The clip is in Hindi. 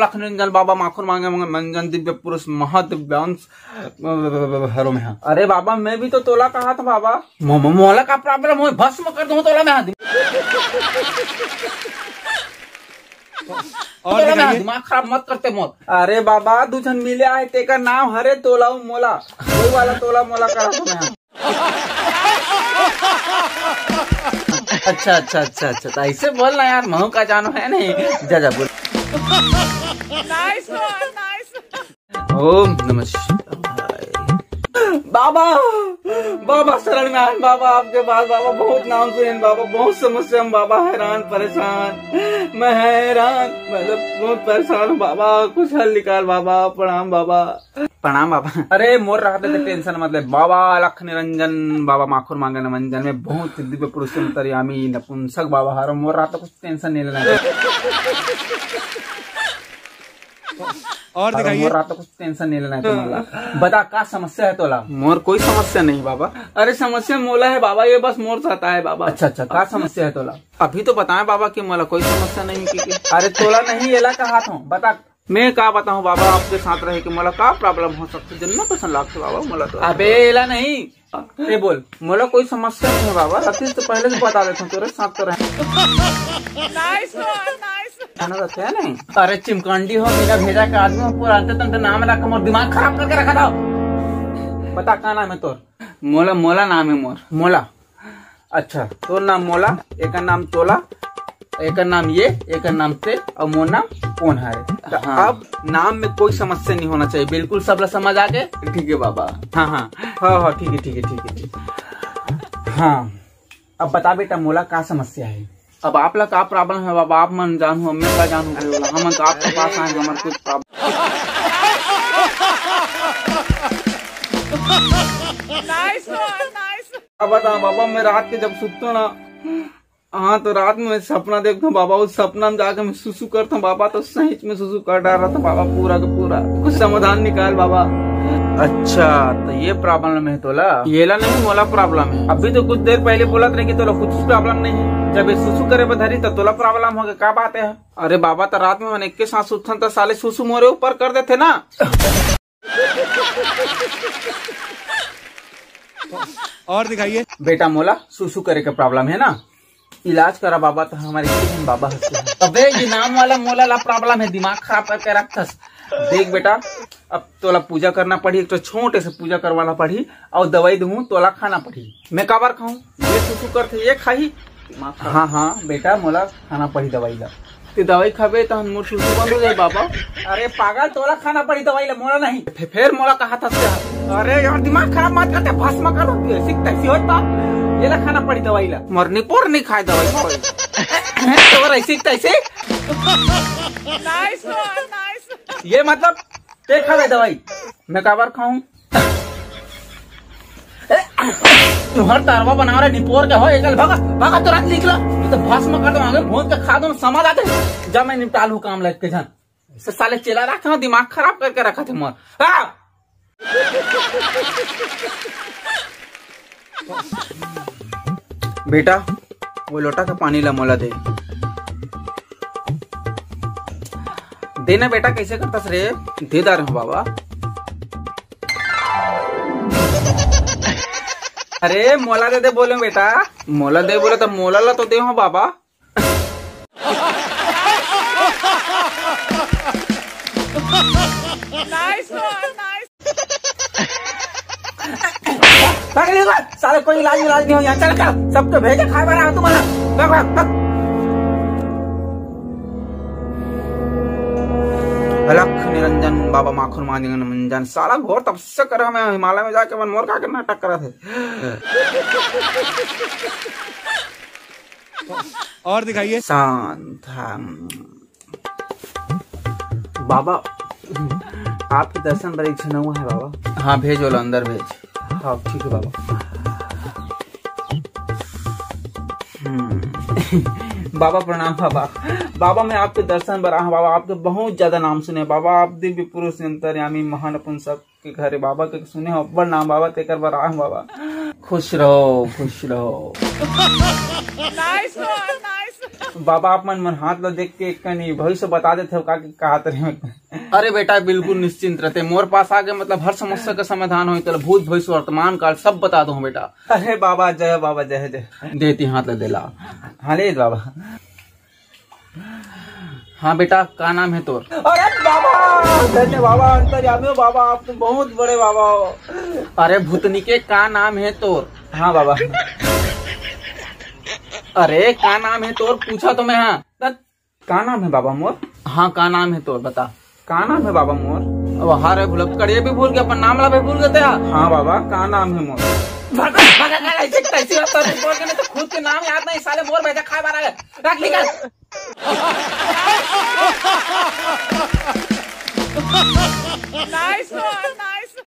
लखनऊ बाबा माखुर मांगे मंगन दिव्य पुरुष महादिव्यांश। अरे बाबा मैं भी तो तोला कहा था बाबा, मोला का प्रॉब्लम हो भस्म कर दूं तोला में हाथ। और दिमाग खराब मत करते मौत। अरे बाबा दू जन मिले आए तेकर नाम हरे तोला मोला, वो वाला तोला मोला करा था। अच्छा तो ऐसे बोलना यार, महू का जानो है नहीं जा बोल। Nice. ओम नमः शिवाय। बाबा शरण में आए बाबा, आपके पास बाबा बहुत नाम सुने बाबा, बहुत समस्या में बाबा, हैरान परेशान, मैं हैरान मतलब बहुत परेशान हूँ बाबा, कुछ हल निकाल बाबा, प्रणाम बाबा। प्रणाम बाबा। अरे मोर रहा था टेंशन मतलब बाबा लख निरंजन बाबा माखुर मांगन मंजन में बहुत दिव्य पुरुष अंतर्यामी नपुंसक बाबा हारो, मोर रहा था कुछ टेंशन नहीं लेना। और दिखाइए रात को कुछ टेंशन नहीं लेना है तुम्हारा, बता का समस्या है तोला। मोर कोई समस्या नहीं बाबा। अरे समस्या मोला है बाबा, ये बस मोर साथ है बाबा। अच्छा का समस्या है तोला, अभी तो बताए बाबा कि मोला कोई समस्या नहीं की। अरे तोला नहीं एला कहा था, बता मैं का बताऊँ बाबा, आपके साथ रहे कि मोला का प्रॉब्लम हो सकती जन्म पसंद लागते बाबा मोला तो। अबे एला नहीं ये बोल, मोला कोई समस्या नहीं है बाबा, अभी तो पहले से बता देता हूँ तेरे साथ तो रहे है नहीं। अरे चिमकांडी हो मेरा भेजा का आदमी हो, पूरा अंततंत्र नाम रखा, मोर दिमाग खराब करके रखा था। पता का नाम है तोर? मोला नाम है मोर, मोला। अच्छा तोर नाम मोला, एक नाम तोला, एक नाम ये, एक नाम ते, और मोर नाम कौन है। अब नाम में कोई समस्या नहीं होना चाहिए, बिल्कुल सब लोग समझ आ गए ठीक है बाबा। हाँ ठीक है। हाँ अब बता बेटा मोला का समस्या है, अब आप लोग का प्रॉब्लम है बाबा, आप मन जानू मैं का जानू, हम आपके पास आए हमारे कुछ प्रॉब्लम। नाइस। अब बता बाबा मैं रात के जब सुतता ना, हाँ तो रात में सपना देखता हूँ बाबा, उस सपना में जाकर मैं सुसु करता हूँ बाबा, तो सही में सुसु कर डाल रहा था बाबा पूरा का पूरा, कुछ समाधान निकाल बाबा। अच्छा तो ये प्रॉब्लम है तोला? येला नहीं मोला प्रॉब्लम है, अभी तो कुछ देर पहले बोला था कि तोला कुछ प्रॉब्लम नहीं है, जब ये सुसु करे बधरी तो तोला प्रॉब्लम हो गया, क्या बात है। अरे बाबा तो रात में मैंने एक के साथ सुथन था, साले सुसु मोरे ऊपर कर देते ना। और दिखाइए बेटा मोला सुसु करे का प्रॉब्लम है ना, इलाज करा बाबा तो हमारे बाबा हंसते। अबे ये नाम वाला मोला ला प्रॉब्लम है, दिमाग खराब करके रखथस। देख बेटा अब तोला पूजा करना पड़ी, एक तो छोटे से पूजा करवाना पड़ी, और दवाई दूं तोला खाना पड़ी, मैं काबर खाऊं, ये सुसु करते ये खाही। हाँ बेटा मोला खाना पड़ी दवाई ला, ते दवाई खाबे तो हम मोर सुसु बंद हो जाए बाबा। अरे पागल तोला खाना पड़ी दवाई ला, मोला नहीं। फिर मोला कहा था। अरे यार दिमाग खराब मत करते, भस्म कर दो, ये ला खाना पड़ी दवाई ला, मरनी पोर नहीं खाए दवाई तो ऐसे तैसे। नाइस। ये मतलब ते खा गए दवाई, मैं काबर खाऊं, तुहर तारवा बना रहे निपोर के हो, एकल भागा तुरंत तो निकला, ये तो भस्म कर दो, भूत के खा दो, समझ आते जा, मैं निपटा लू काम लग के जान, इससे साले चेला रखा हूँ, दिमाग खराब करके रखा थे मोर। बेटा वो लोटा का पानी ला मोला दे देना बेटा, कैसे करता रे, देदार हूँ बाबा। अरे मोला दे बोले बेटा, मोला दे बोले तो मोला ला तो दे हो बाबा। सारे कोई इलाज नहीं हो यहाँ, चल कर सबको भेजे खाए बना तुम्हारा। लख निरंजन बाबा माखुर मांजन मंजन, सारा घोर तपस्या कर रहा मैं, हिमालय में जाके मन मोर का के नाटक करा थे। और दिखाइए शांत बाबा, आपके दर्शन पर एक सुना हुआ है बाबा। हाँ भेजो लो अंदर भेज। हाँ ठीक है बाबा। बाबा प्रणाम बाबा। बाबा मैं आपके दर्शन पर आया बाबा, आपके बहुत ज्यादा नाम सुने बाबा, आप दिव्य पुरुष अंतर्यामी महानपुंसक के घरे बाबा के सुने हो अब्बल नाम बाबा, तेकर बार आया बाबा, खुश रहो खुश रहो। नाइस। बाबा आप मन हाथ ला देख के कहीं भविष्य बता देते का अरे बेटा बिल्कुल निश्चिंत रहते मोर पास आगे मतलब हर समस्या का समाधान हो तो भूत भविष्य वर्तमान काल सब बता दो बेटा। अरे बाबा जय जय देती हाथ ला देला हाँ ले बाबा। हाँ बेटा का नाम है तोर? अरे बाबा अंतर्यामी बाबा आप तो बहुत बड़े बाबा हो। अरे भूतनी के का नाम है तोर? हाँ बाबा। अरे का नाम है तोर पूछा तो मैं। हाँ का नाम है बाबा मोर? हाँ का नाम है तोर बता का नाम है बाबा मोर? अब हार करिए भी भूल गया अपन नाम ला भी भूल गए। हाँ बाबा का नाम है मोर? तो खुद के नाम याद नहीं साले मोर भैया खा बारा रख निकल।